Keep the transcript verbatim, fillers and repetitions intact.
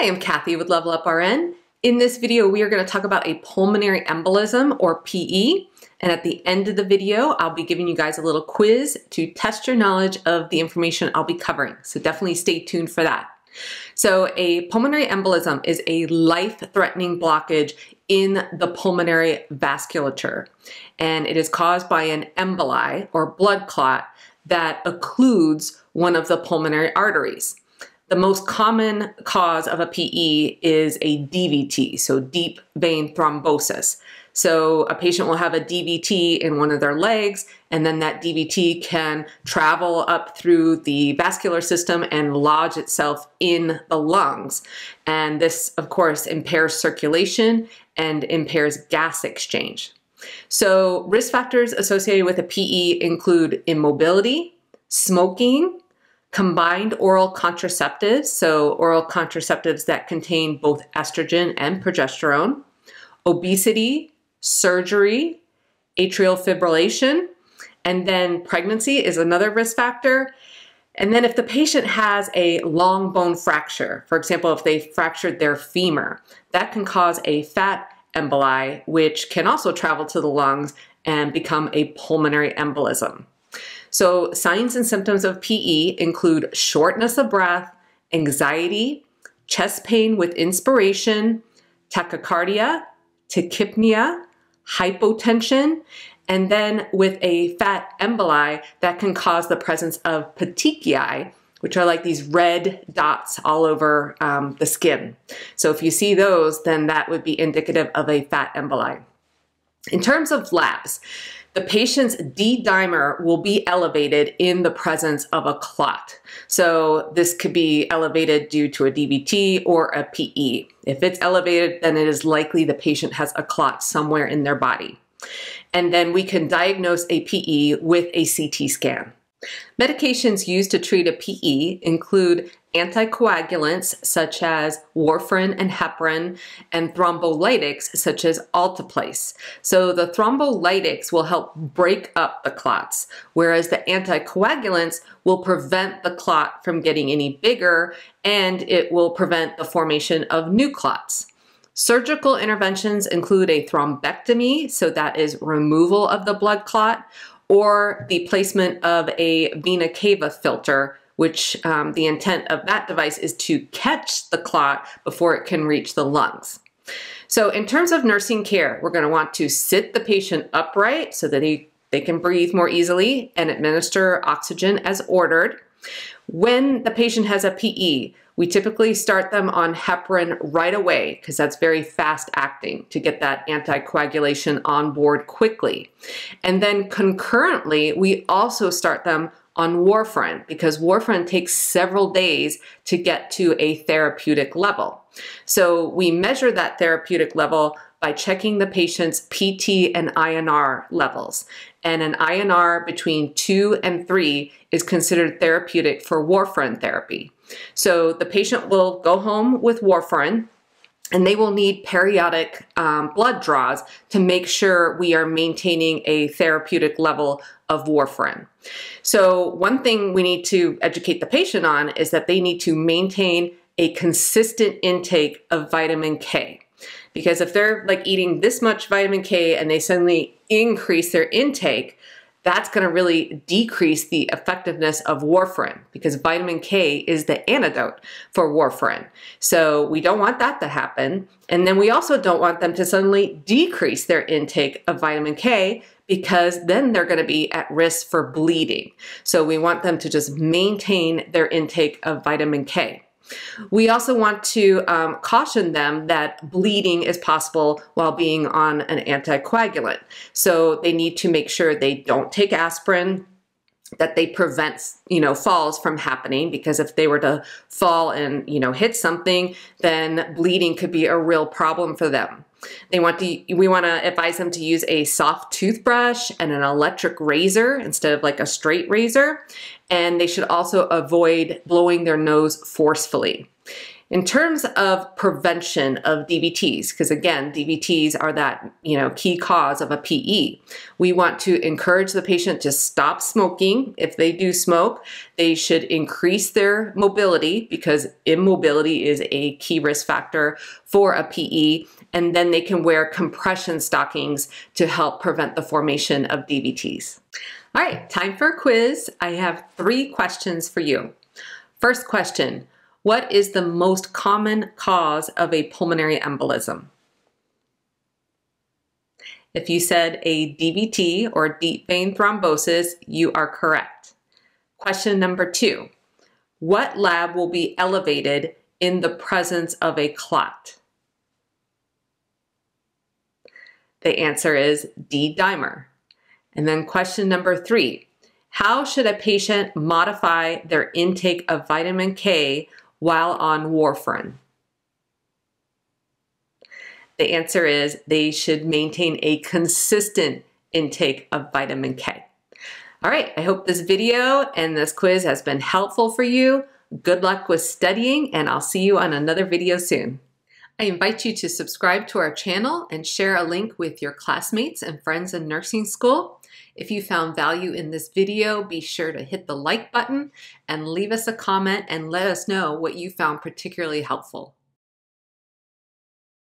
I am Kathy with Level Up R N. In this video, we are going to talk about a pulmonary embolism, or P E, and at the end of the video, I'll be giving you guys a little quiz to test your knowledge of the information I'll be covering, so definitely stay tuned for that. So a pulmonary embolism is a life-threatening blockage in the pulmonary vasculature, and it is caused by an emboli, or blood clot, that occludes one of the pulmonary arteries. The most common cause of a P E is a D V T, so deep vein thrombosis. So a patient will have a D V T in one of their legs, and then that D V T can travel up through the vascular system and lodge itself in the lungs. And this, of course, impairs circulation and impairs gas exchange. So risk factors associated with a P E include immobility, smoking, combined oral contraceptives, so oral contraceptives that contain both estrogen and progesterone, obesity, surgery, atrial fibrillation, and then pregnancy is another risk factor. And then if the patient has a long bone fracture, for example, if they fractured their femur, that can cause a fat emboli, which can also travel to the lungs and become a pulmonary embolism. So signs and symptoms of P E include shortness of breath, anxiety, chest pain with inspiration, tachycardia, tachypnea, hypotension, and then with a fat emboli that can cause the presence of petechiae, which are like these red dots all over um, the skin. So if you see those, then that would be indicative of a fat emboli. In terms of labs, the patient's D dimer will be elevated in the presence of a clot. So this could be elevated due to a D V T or a P E. If it's elevated, then it is likely the patient has a clot somewhere in their body. And then we can diagnose a P E with a C T scan. Medications used to treat a P E include anticoagulants such as warfarin and heparin, and thrombolytics such as alteplase. So the thrombolytics will help break up the clots, whereas the anticoagulants will prevent the clot from getting any bigger, and it will prevent the formation of new clots. Surgical interventions include a thrombectomy, so that is removal of the blood clot, or the placement of a vena cava filter, which um, the intent of that device is to catch the clot before it can reach the lungs. So in terms of nursing care, we're gonna want to sit the patient upright so that he, they can breathe more easily, and administer oxygen as ordered. When the patient has a P E, we typically start them on heparin right away because that's very fast acting to get that anticoagulation on board quickly. And then concurrently, we also start them on warfarin because warfarin takes several days to get to a therapeutic level. So we measure that therapeutic level by checking the patient's P T and I N R levels. And an I N R between two and three is considered therapeutic for warfarin therapy. So the patient will go home with warfarin, and they will need periodic um, blood draws to make sure we are maintaining a therapeutic level of warfarin. So one thing we need to educate the patient on is that they need to maintain a consistent intake of vitamin K. Because if they're like eating this much vitamin K and they suddenly increase their intake, that's going to really decrease the effectiveness of warfarin because vitamin K is the antidote for warfarin. So we don't want that to happen. And then we also don't want them to suddenly decrease their intake of vitamin K because then they're going to be at risk for bleeding. So we want them to just maintain their intake of vitamin K. We also want to um, caution them that bleeding is possible while being on an anticoagulant. So they need to make sure they don't take aspirin, that they prevent, you know, falls from happening, because if they were to fall and, you know, hit something, then bleeding could be a real problem for them. They want to, we want to advise them to use a soft toothbrush and an electric razor instead of like a straight razor. And they should also avoid blowing their nose forcefully. In terms of prevention of D V Ts, because again, D V Ts are that, you know, key cause of a P E, we want to encourage the patient to stop smoking. If they do smoke, they should increase their mobility, because immobility is a key risk factor for a P E, and then they can wear compression stockings to help prevent the formation of D V Ts. All right, time for a quiz. I have three questions for you. First question. What is the most common cause of a pulmonary embolism? If you said a D V T or deep vein thrombosis, you are correct. Question number two, what lab will be elevated in the presence of a clot? The answer is D-dimer. And then question number three, how should a patient modify their intake of vitamin K while on warfarin? The answer is they should maintain a consistent intake of vitamin K. All right, I hope this video and this quiz has been helpful for you. Good luck with studying, and I'll see you on another video soon. I invite you to subscribe to our channel and share a link with your classmates and friends in nursing school. If you found value in this video, be sure to hit the like button and leave us a comment and let us know what you found particularly helpful.